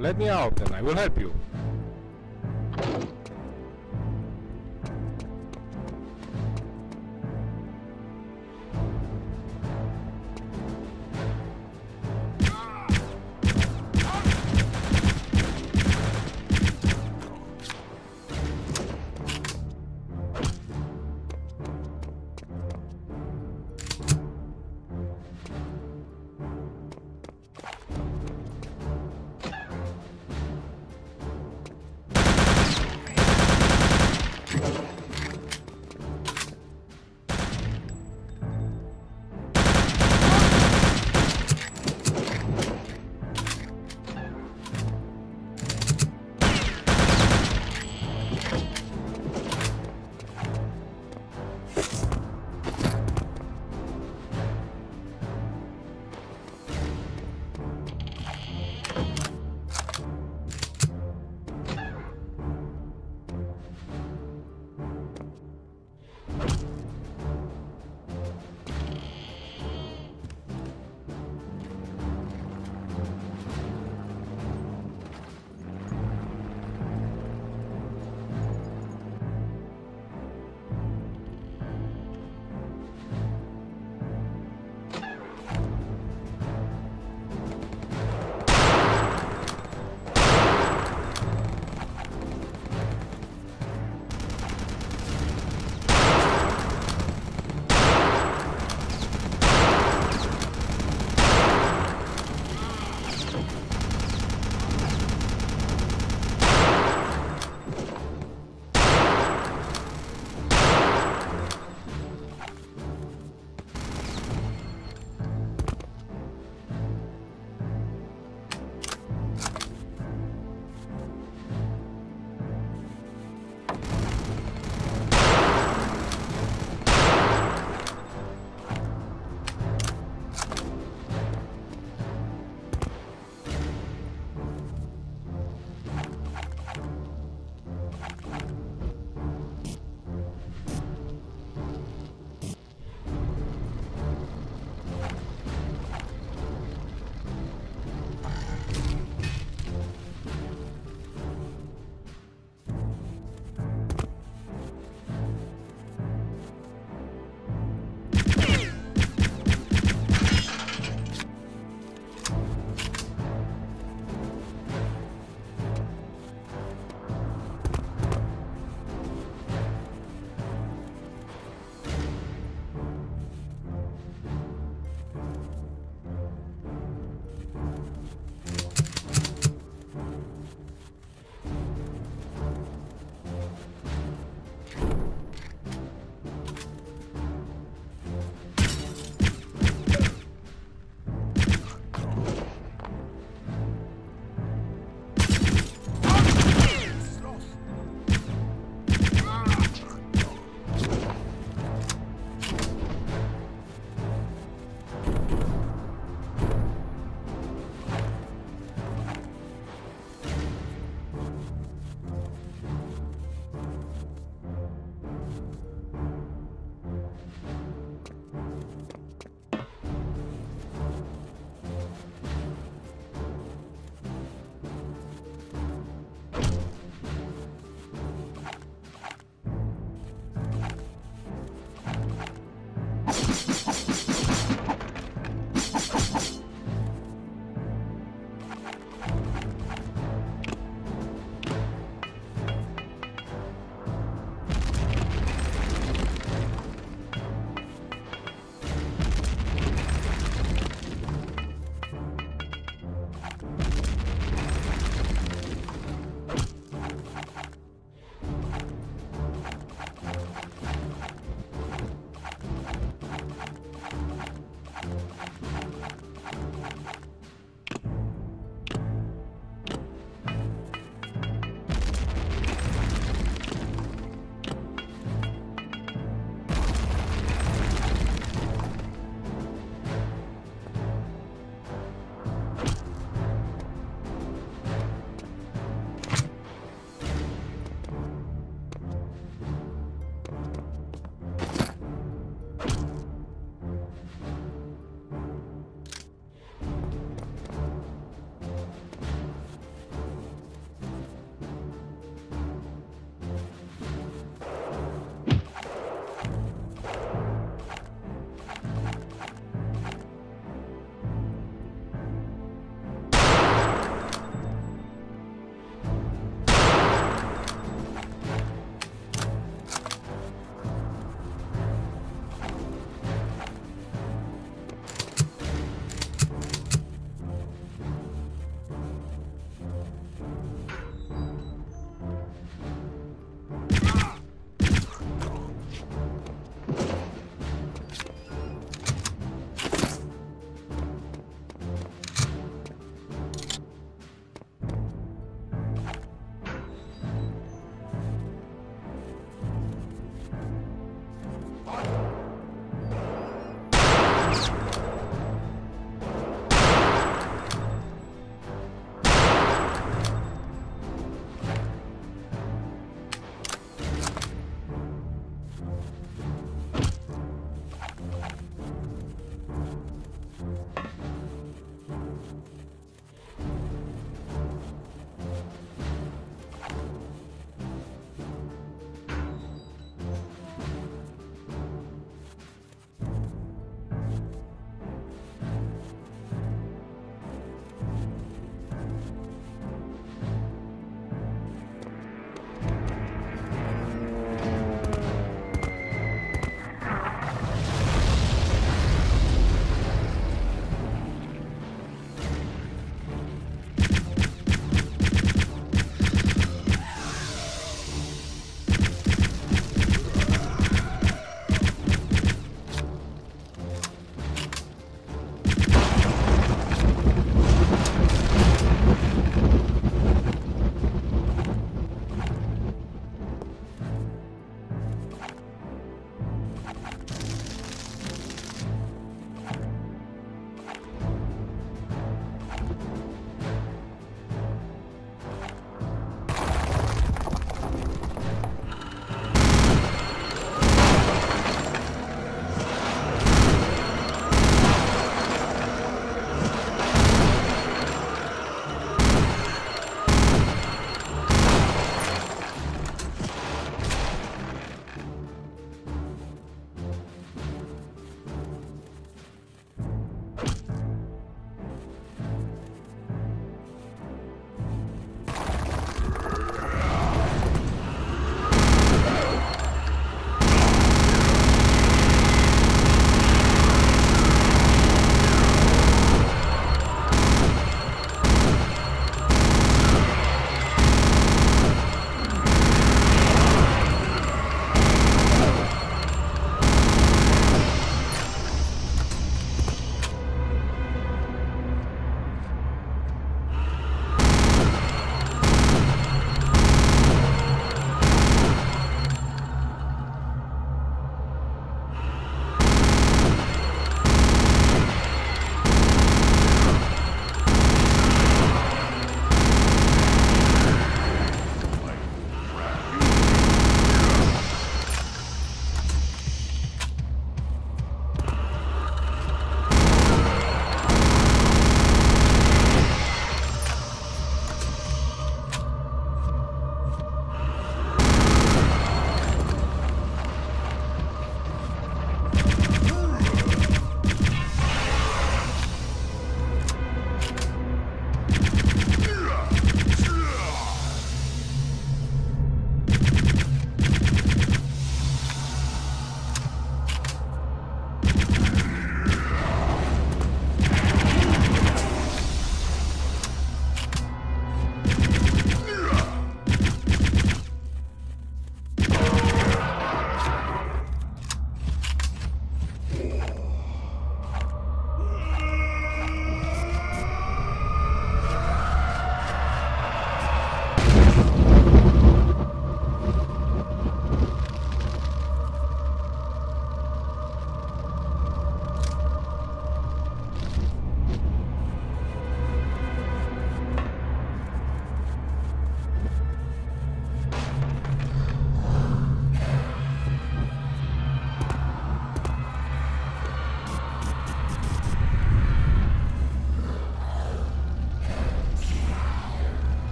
Let me out and I will help you.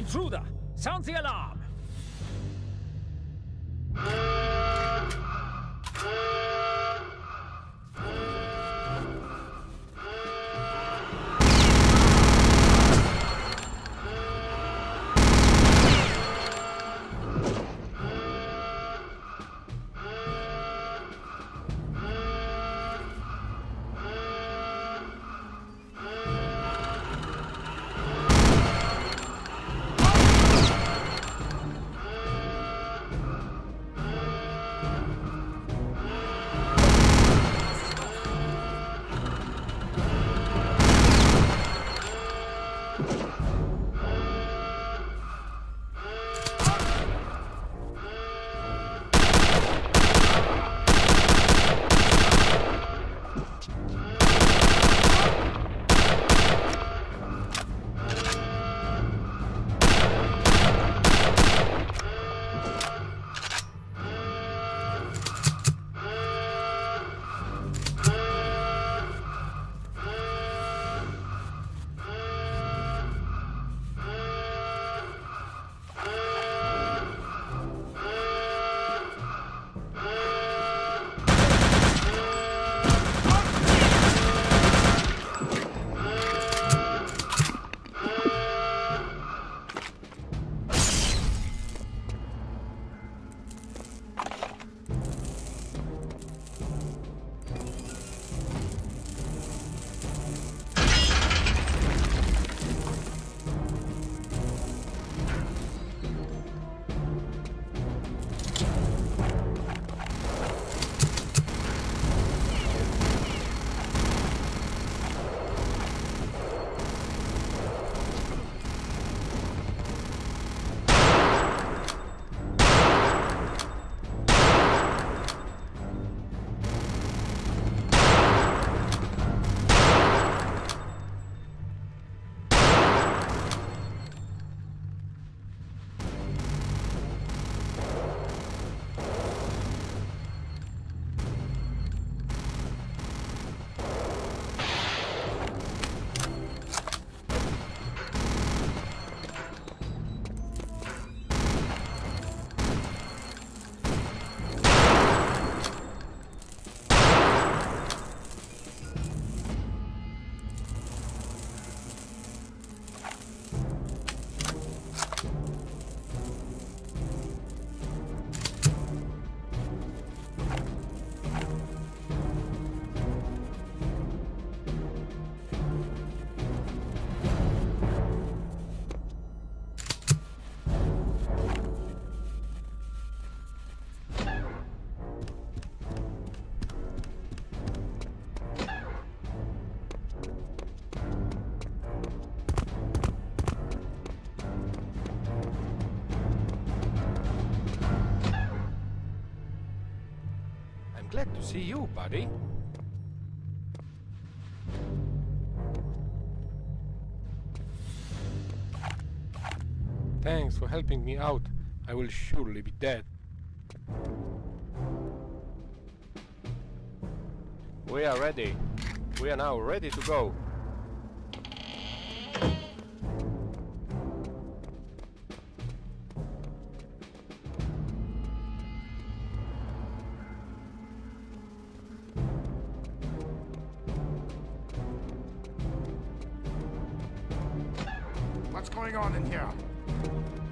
Intruder! Sound the alarm! Glad to see you, buddy. Thanks for helping me out. I will surely be dead. We are ready. We are now ready to go. What's going on in here?